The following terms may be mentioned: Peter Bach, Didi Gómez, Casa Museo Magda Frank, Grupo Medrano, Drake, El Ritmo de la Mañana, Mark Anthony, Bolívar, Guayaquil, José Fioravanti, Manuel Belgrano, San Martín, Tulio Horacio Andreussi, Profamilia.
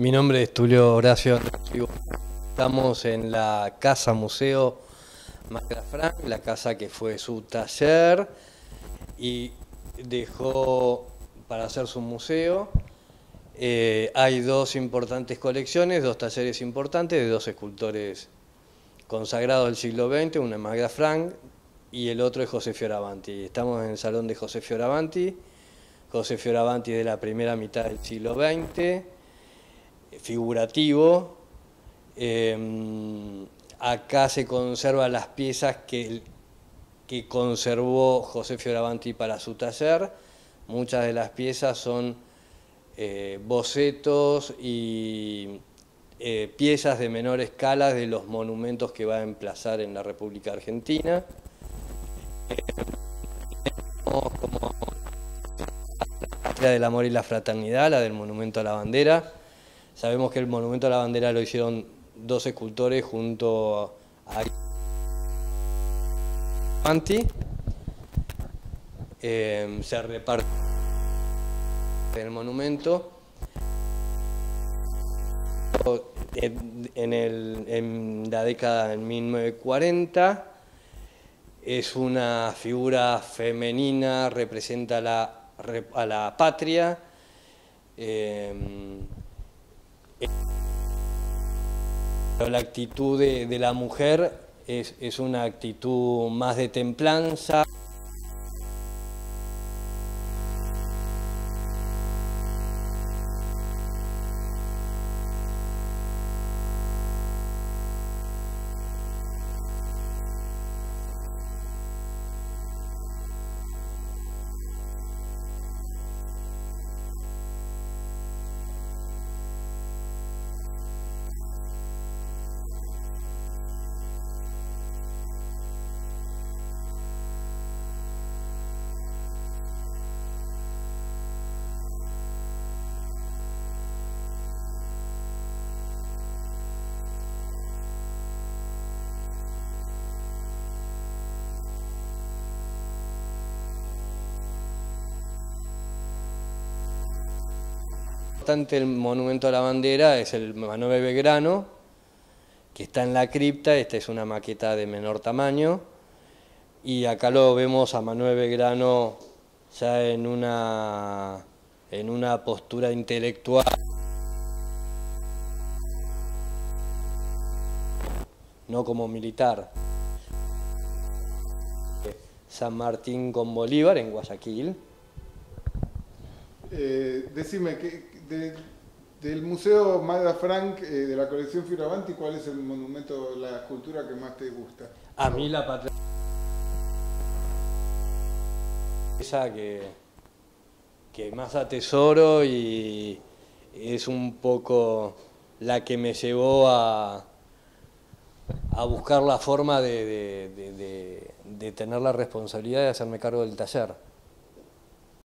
Mi nombre es Tulio Horacio Andreussi. Estamos en la Casa Museo Magda Frank, la casa que fue su taller y dejó para hacer su museo. Hay dos importantes colecciones, dos talleres importantes de dos escultores consagrados del siglo XX, uno es Magda Frank y el otro es José Fioravanti. Estamos en el salón de José Fioravanti. José Fioravanti de la primera mitad del siglo XX, figurativo. Acá se conservan las piezas que conservó José Fioravanti para su taller. Muchas de las piezas son bocetos y piezas de menor escala de los monumentos que va a emplazar en la República Argentina. Tenemos como la patria del amor y la fraternidad, la del monumento a la bandera. Sabemos que el monumento a la bandera lo hicieron dos escultores junto a Anti. Se reparte en el monumento, en la década de 1940, es una figura femenina, representa a la patria, la actitud de la mujer es una actitud más de templanza, el monumento a la bandera es el Manuel Belgrano, que está en la cripta. Esta es una maqueta de menor tamaño y acá lo vemos a Manuel Belgrano ya en una postura intelectual, no como militar. San Martín con Bolívar en Guayaquil. Decime, del Museo Magda Frank, de la colección Fioravanti, ¿cuál es el monumento, la escultura que más te gusta? A mí la patria. Esa que más atesoro y es un poco la que me llevó a buscar la forma de tener la responsabilidad de hacerme cargo del taller.